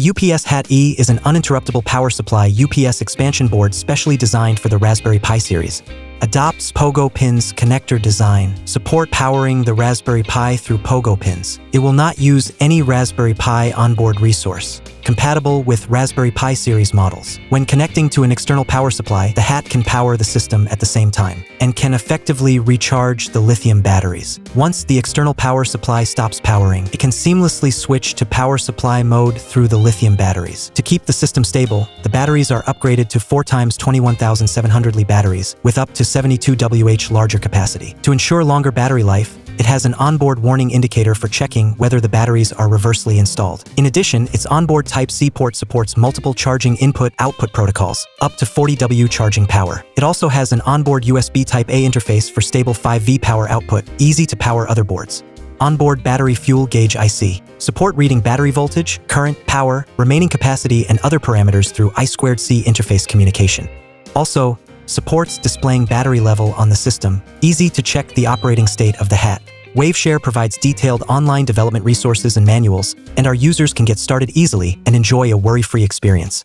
The UPS HAT E is an uninterruptible power supply UPS expansion board specially designed for the Raspberry Pi series. Adopts Pogo Pins connector design, support powering the Raspberry Pi through Pogo Pins. It will not use any Raspberry Pi onboard resource. Compatible with Raspberry Pi series models. When connecting to an external power supply, the HAT can power the system at the same time and can effectively recharge the lithium batteries. Once the external power supply stops powering, it can seamlessly switch to power supply mode through the lithium batteries. To keep the system stable, the batteries are upgraded to 4x21700 Li batteries with up to 72 Wh larger capacity. To ensure longer battery life, it has an onboard warning indicator for checking whether the batteries are reversely installed. In addition, its onboard Type-C port supports multiple charging input-output protocols, up to 40 W charging power. It also has an onboard USB Type-A interface for stable 5V power output, easy to power other boards. Onboard battery fuel gauge IC. Support reading battery voltage, current, power, remaining capacity, and other parameters through I2C interface communication. Also, supports displaying battery level on the system, easy to check the operating state of the HAT. Waveshare provides detailed online development resources and manuals, and our users can get started easily and enjoy a worry-free experience.